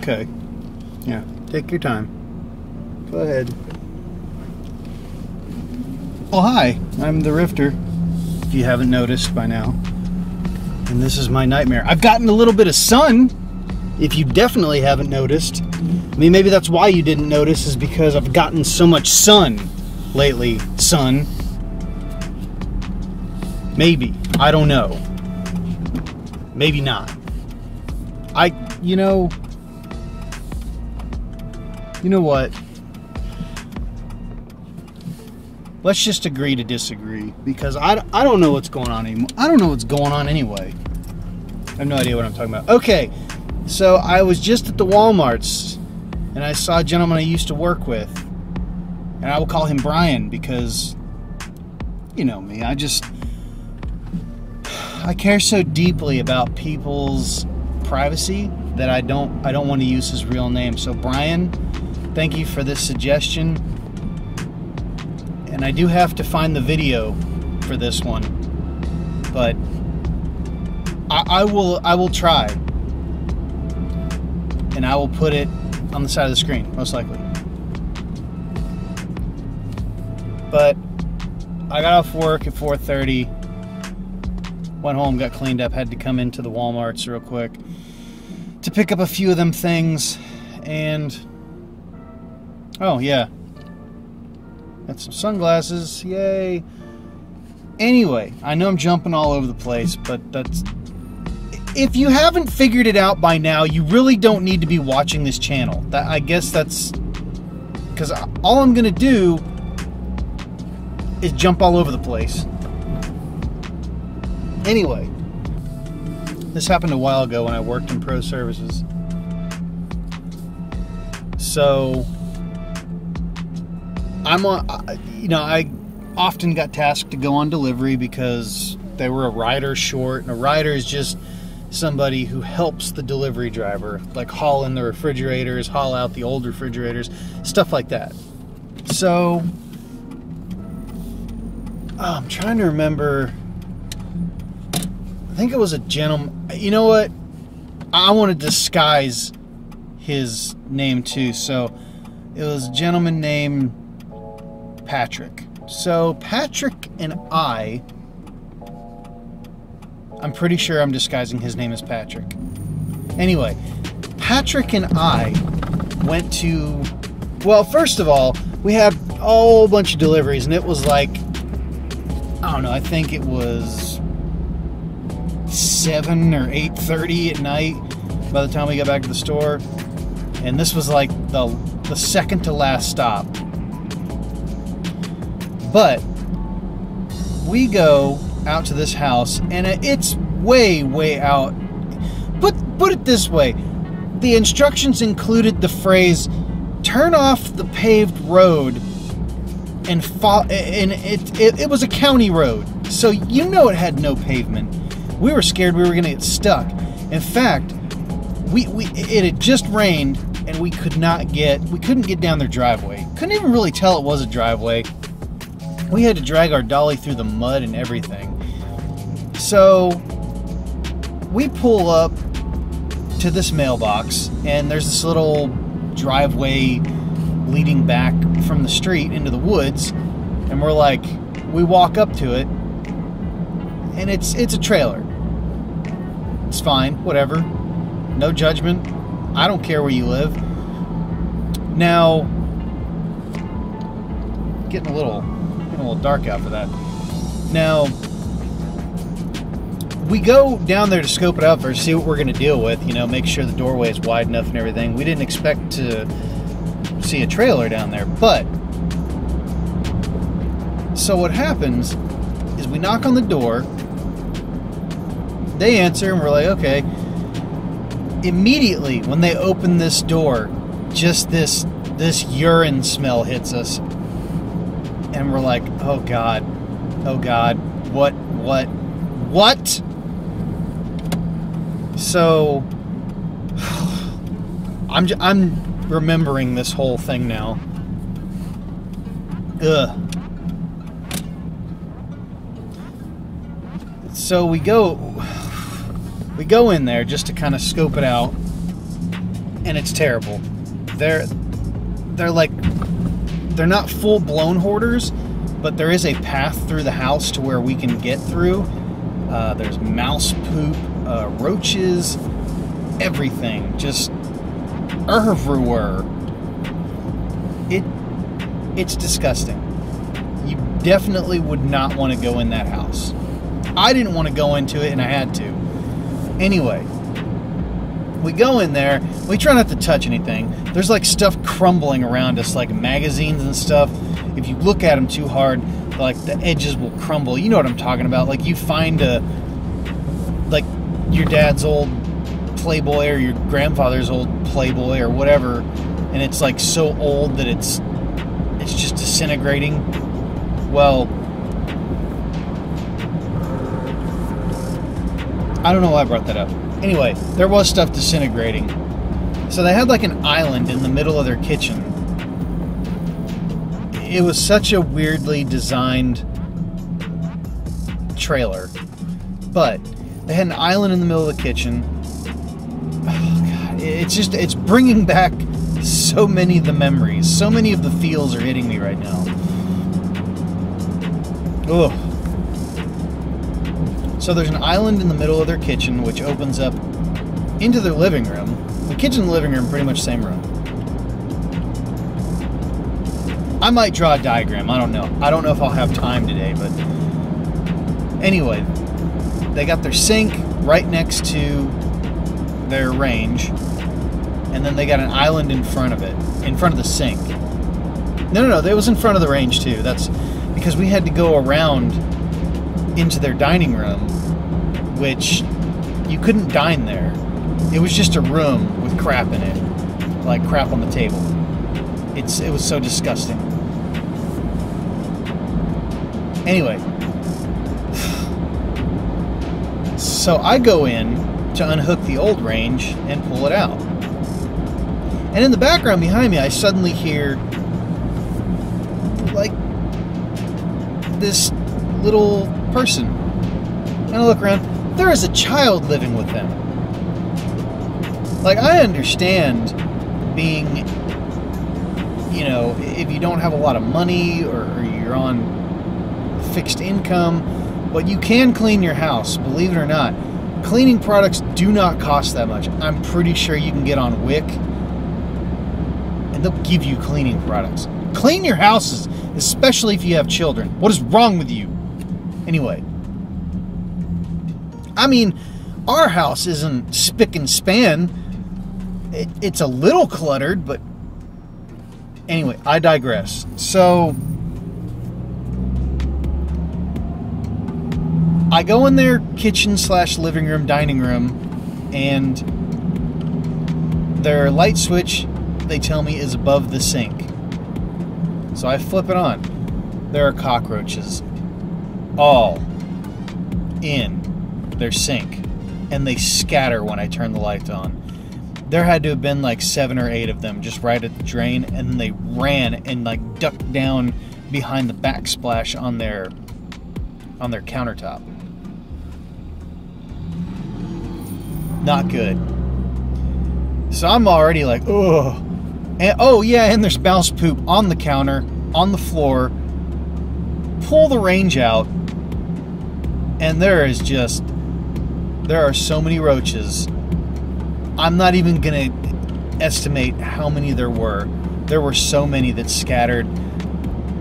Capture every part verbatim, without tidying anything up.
okay. Yeah, take your time. Go ahead. Well, hi, I'm the Rifter, if you haven't noticed by now. And this is my nightmare. I've gotten a little bit of sun, if you definitely haven't noticed. I mean, maybe that's why you didn't notice, is because I've gotten so much sun lately, sun. Maybe. I don't know. Maybe not. I, you know, you know what? Let's just agree to disagree, because I, I don't know what's going on anymore. I don't know what's going on anyway. I have no idea what I'm talking about. Okay, so I was just at the Walmarts, and I saw a gentleman I used to work with. And I will call him Brian, because, you know me, I just... I care so deeply about people's privacy that I don't I don't want to use his real name. So Brian, thank you for this suggestion. And I do have to find the video for this one, but I, I will I will try, and I will put it on the side of the screen most likely. But I got off work at four thirty. Went home, got cleaned up, had to come into the Walmarts real quick to pick up a few of them things, and, oh yeah, got some sunglasses, yay. Anyway, I know I'm jumping all over the place, but that's, if you haven't figured it out by now, you really don't need to be watching this channel. That, I guess that's, because all I'm gonna do is jump all over the place. Anyway, this happened a while ago when I worked in pro services. So, I'm on, you know, I often got tasked to go on delivery because they were a rider short, and a rider is just somebody who helps the delivery driver, like haul in the refrigerators, haul out the old refrigerators, stuff like that. So, oh, I'm trying to remember. I think it was a gentleman. You know what? I want to disguise his name too. So it was a gentleman named Patrick. So Patrick and I, I'm pretty sure I'm disguising his name as Patrick. Anyway, Patrick and I went to, well, first of all, we had a whole bunch of deliveries, and it was like, I don't know, I think it was seven or eight thirty at night by the time we got back to the store, and this was like the the second to last stop. But we go out to this house, and it's way way out, but put it this way, the instructions included the phrase "turn off the paved road and follow," and it, it it was a county road, so you know it had no pavement. We were scared we were gonna get stuck. In fact, we, we it had just rained, and we could not get we couldn't get down their driveway. Couldn't even really tell it was a driveway. We had to drag our dolly through the mud and everything. So we pull up to this mailbox, and there's this little driveway leading back from the street into the woods, and we're like, we walk up to it, and it's it's a trailer. It's fine, whatever. No judgment. I don't care where you live. Now, getting a little getting a little dark out for that. Now, we go down there to scope it out first, see what we're gonna deal with, you know, make sure the doorway is wide enough and everything. We didn't expect to see a trailer down there, but so what happens is we knock on the door. They answer, and we're like, okay. Immediately, when they open this door, just this this urine smell hits us, and we're like, oh god, oh god, what, what, what? So, I'm j I'm remembering this whole thing now. Ugh. So we go, we go in there just to kind of scope it out, and and it's terrible. They're they're like they're not full-blown hoarders, but there is a path through the house to where we can get through. Uh, there's mouse poop, uh, roaches, everything just everywhere. It it's disgusting. You definitely would not want to go in that house. I didn't want to go into it, and I had to. Anyway, we go in there. We try not to touch anything. There's like stuff crumbling around us, like magazines and stuff. If you look at them too hard, like the edges will crumble. You know what I'm talking about. Like you find a, like your dad's old Playboy or your grandfather's old Playboy or whatever, and it's like so old that it's it's just disintegrating. Well, I don't know why I brought that up. Anyway, there was stuff disintegrating. So they had like an island in the middle of their kitchen. It was such a weirdly designed trailer. But they had an island in the middle of the kitchen. Oh God, it's just, it's bringing back so many of the memories. So many of the feels are hitting me right now. Ugh. So there's an island in the middle of their kitchen, which opens up into their living room. The kitchen and living room, pretty much same room. I might draw a diagram. I don't know. I don't know if I'll have time today, but anyway, they got their sink right next to their range, and then they got an island in front of it, in front of the sink. No, no, no. It was in front of the range too. That's because we had to go around into their dining room, which you couldn't dine there. It was just a room with crap in it, like crap on the table. It's it was so disgusting. Anyway, so I go in to unhook the old range and pull it out. And in the background behind me, I suddenly hear like this little person, and I look around. There is a child living with them. Like, I understand being, you know, if you don't have a lot of money or you're on fixed income, but you can clean your house, believe it or not. Cleaning products do not cost that much. I'm pretty sure you can get on W I C and they'll give you cleaning products. Clean your houses, especially if you have children. What is wrong with you? Anyway, I mean, our house isn't spick and span. It, it's a little cluttered, but anyway, I digress. So I go in their kitchen slash living room, dining room, and their light switch, they tell me, is above the sink. So I flip it on. There are cockroaches all in their sink, and they scatter when I turn the light on. There had to have been like seven or eight of them just right at the drain, and then they ran and like ducked down behind the backsplash on their on their countertop. Not good. So I'm already like, ugh. And oh yeah, and there's mouse poop on the counter, on the floor. Pull the range out, and there is just, there are so many roaches. I'm not even gonna estimate how many there were. There were so many that scattered.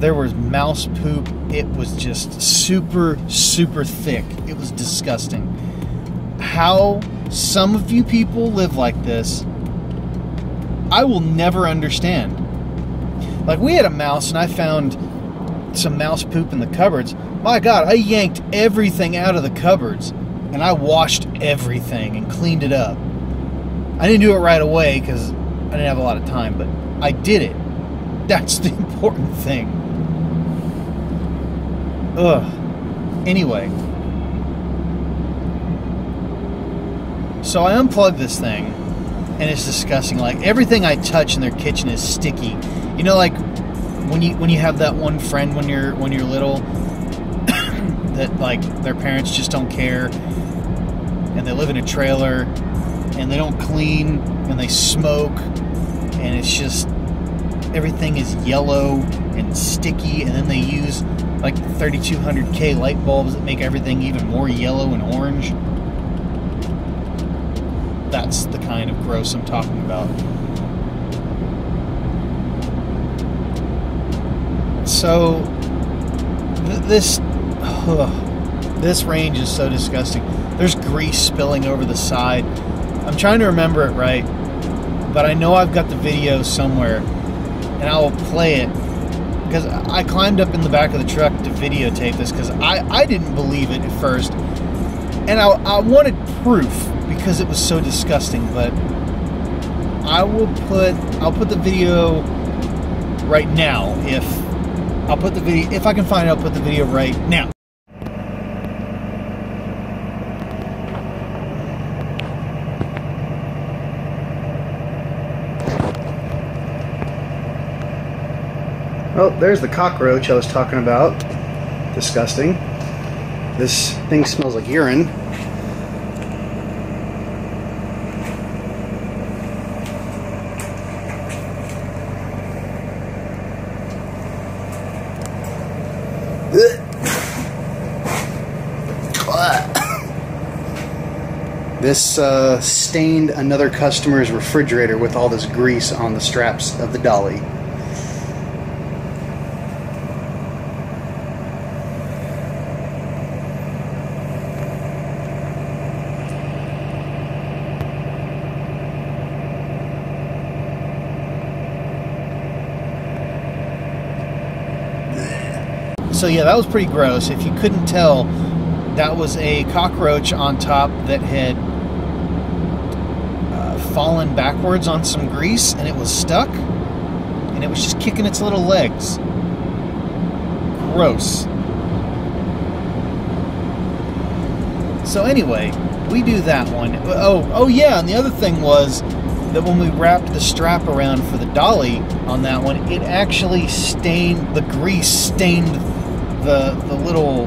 There was mouse poop. It was just super, super thick. It was disgusting. How some of you people live like this, I will never understand. Like, we had a mouse, and I found some mouse poop in the cupboards. My God, I yanked everything out of the cupboards, and I washed everything and cleaned it up. I didn't do it right away because I didn't have a lot of time, but I did it. That's the important thing. Ugh. Anyway, so I unplug this thing, and it's disgusting. Like, everything I touch in their kitchen is sticky. You know, like when you when you have that one friend when you're when you're little that like their parents just don't care, and they live in a trailer and they don't clean, and they smoke, and it's just everything is yellow and sticky. And then they use like thirty-two hundred K light bulbs that make everything even more yellow and orange. That's the kind of gross I'm talking about. So th this ugh, this range is so disgusting. There's grease spilling over the side. I'm trying to remember it right, but I know I've got the video somewhere, and I will play it, because I climbed up in the back of the truck to videotape this, because I, I didn't believe it at first, and I, I wanted proof because it was so disgusting. But I will put I'll put the video right now if I'll put the video if I can find out. I'll put the video right now. Oh, there's the cockroach I was talking about. Disgusting. This thing smells like urine. This uh, stained another customer's refrigerator with all this grease on the straps of the dolly. So yeah, that was pretty gross. If you couldn't tell, that was a cockroach on top that had uh, fallen backwards on some grease, and it was stuck, and it was just kicking its little legs. Gross. So anyway, we do that one. Oh, oh yeah, and the other thing was that when we wrapped the strap around for the dolly on that one, it actually stained, the grease stained the the little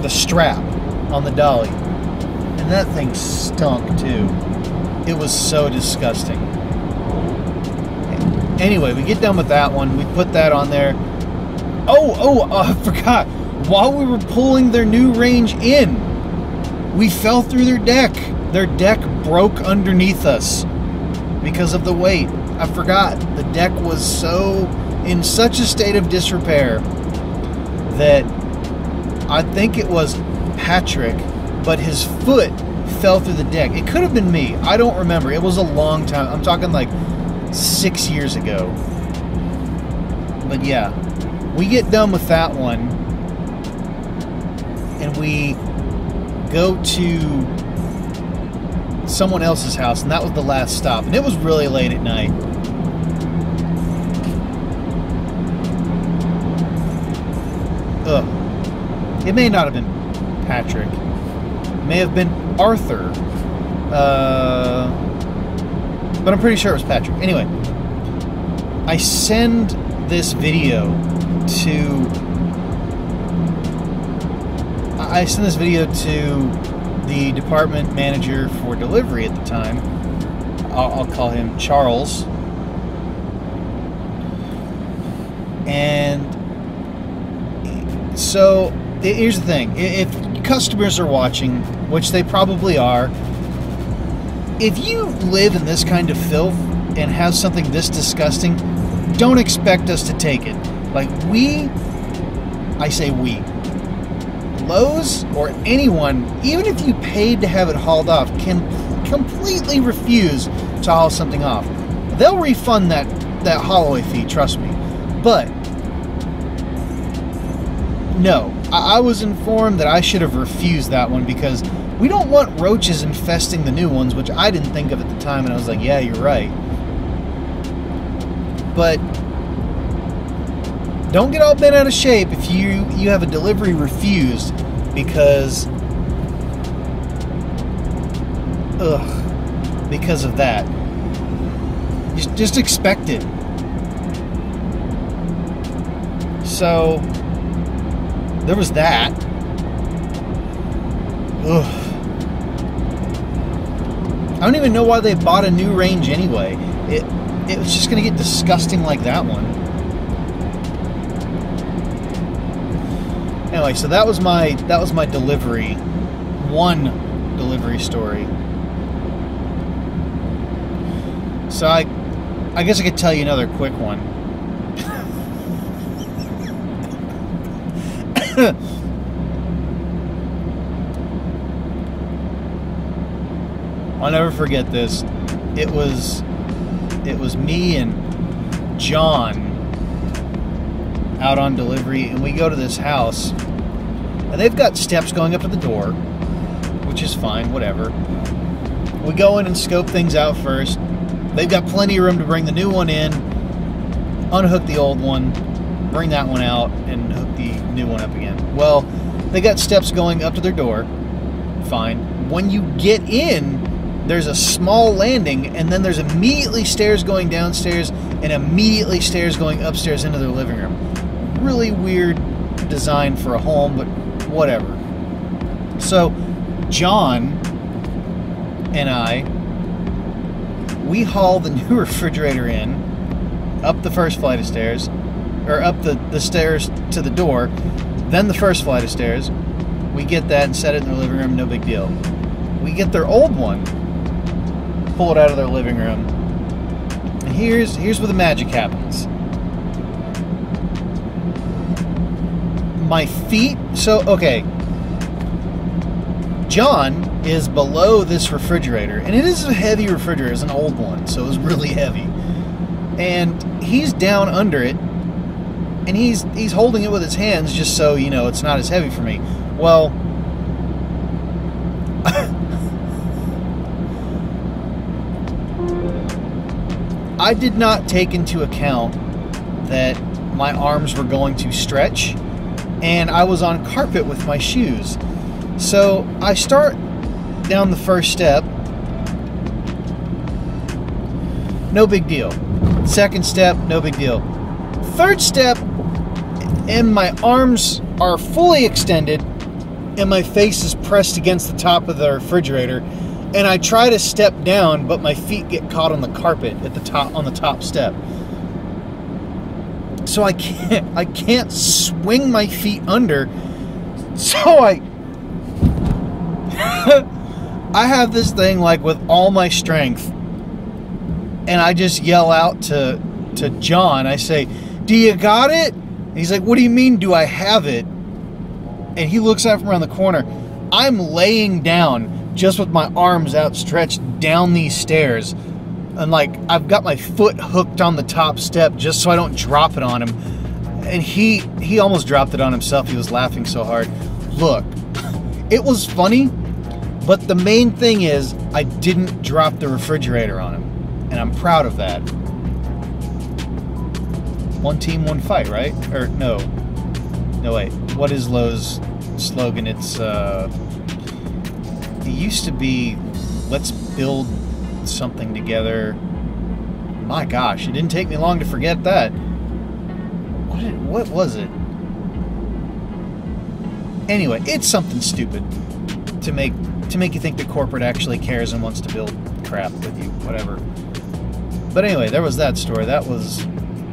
the strap on the dolly, and that thing stunk too. It was so disgusting. Anyway, we get done with that one, we put that on there. Oh, oh, uh, I forgot, while we were pulling their new range in, we fell through their deck. Their deck broke underneath us because of the weight. I forgot, the deck was so in such a state of disrepair that I think it was Patrick, but his foot fell through the deck. It could have been me. I don't remember. It was a long time. I'm talking like six years ago. But yeah, we get done with that one, and we go to someone else's house, and that was the last stop. And it was really late at night. Ugh. It may not have been Patrick. It may have been Arthur. Uh, but I'm pretty sure it was Patrick. Anyway, I send this video to... I send this video to the department manager for delivery at the time. I'll, I'll call him Charles. And so... here's the thing, if customers are watching, which they probably are, if you live in this kind of filth and have something this disgusting, don't expect us to take it. Like we, I say we, Lowe's or anyone, even if you paid to have it hauled off, can completely refuse to haul something off. They'll refund that, that haul-away fee, trust me. But no, I was informed that I should have refused that one because we don't want roaches infesting the new ones, which I didn't think of at the time, and I was like, yeah, you're right. But don't get all bent out of shape if you, you have a delivery refused, because ugh, because of that. Just, just expect it. So... there was that. Ugh. don't even know why they bought a new range anyway. It, it was just going to get disgusting like that one. Anyway, so that was my that was my delivery, one delivery story. So I, I guess I could tell you another quick one. I'll never forget this. It was, it was me and John out on delivery, and we go to this house, and they've got steps going up to the door, which is fine, whatever. We go in and scope things out first. They've got plenty of room to bring the new one in, unhook the old one, bring that one out, and hook the new one up again. Well, they got steps going up to their door, fine. When you get in, there's a small landing, and then there's immediately stairs going downstairs and immediately stairs going upstairs into their living room. Really weird design for a home, but whatever. So John and I, we haul the new refrigerator in up the first flight of stairs, or up the, the stairs to the door, then the first flight of stairs. We get that and set it in their living room, no big deal. We get their old one, pull it out of their living room. And here's, here's where the magic happens. My feet, so, okay. John is below this refrigerator, and it is a heavy refrigerator, it's an old one, so it was really heavy. And he's down under it, and he's, he's holding it with his hands just so, you know, it's not as heavy for me. Well, I did not take into account that my arms were going to stretch, and I was on carpet with my shoes. So I start down the first step, no big deal. Second step, no big deal. Third step, and my arms are fully extended, and my face is pressed against the top of the refrigerator. And I try to step down, but my feet get caught on the carpet at the top, on the top step. So I can't, I can't swing my feet under. So I, I have this thing like with all my strength, and I just yell out to, to John. I say, "Do you got it?" And he's like, "What do you mean, do I have it?" And he looks out from around the corner. I'm laying down, just with my arms outstretched down these stairs, and like I've got my foot hooked on the top step just so I don't drop it on him, and he he almost dropped it on himself. He was laughing so hard. Look, it was funny, but the main thing is I didn't drop the refrigerator on him, and I'm proud of that. One team, one fight, right? Or no, no wait, what is Lowe's slogan? It's uh it used to be, let's build something together. My gosh, it didn't take me long to forget that. What, did, what was it? Anyway, it's something stupid to make to make you think the corporate actually cares and wants to build crap with you, whatever. But anyway, there was that story. That was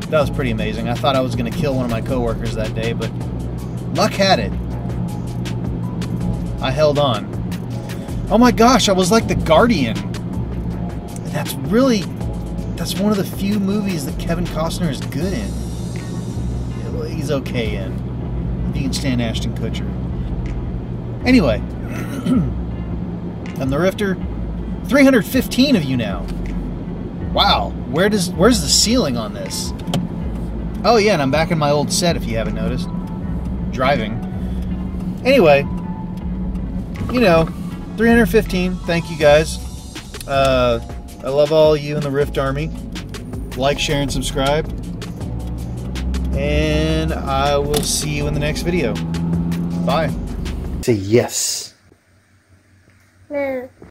that was pretty amazing. I thought I was going to kill one of my coworkers that day, but luck had it. I held on. Oh my gosh, I was like the Guardian. That's really, that's one of the few movies that Kevin Costner is good in. He's okay in, if you can stand Ashton Kutcher. Anyway, I'm the Rifter. three hundred fifteen of you now. Wow, where does, where's the ceiling on this? Oh yeah, and I'm back in my old set if you haven't noticed. Driving. Anyway, you know, three hundred fifteen, thank you guys. Uh, I love all you in the Rift Army. Like, share, and subscribe. And I will see you in the next video. Bye. Say yes. No.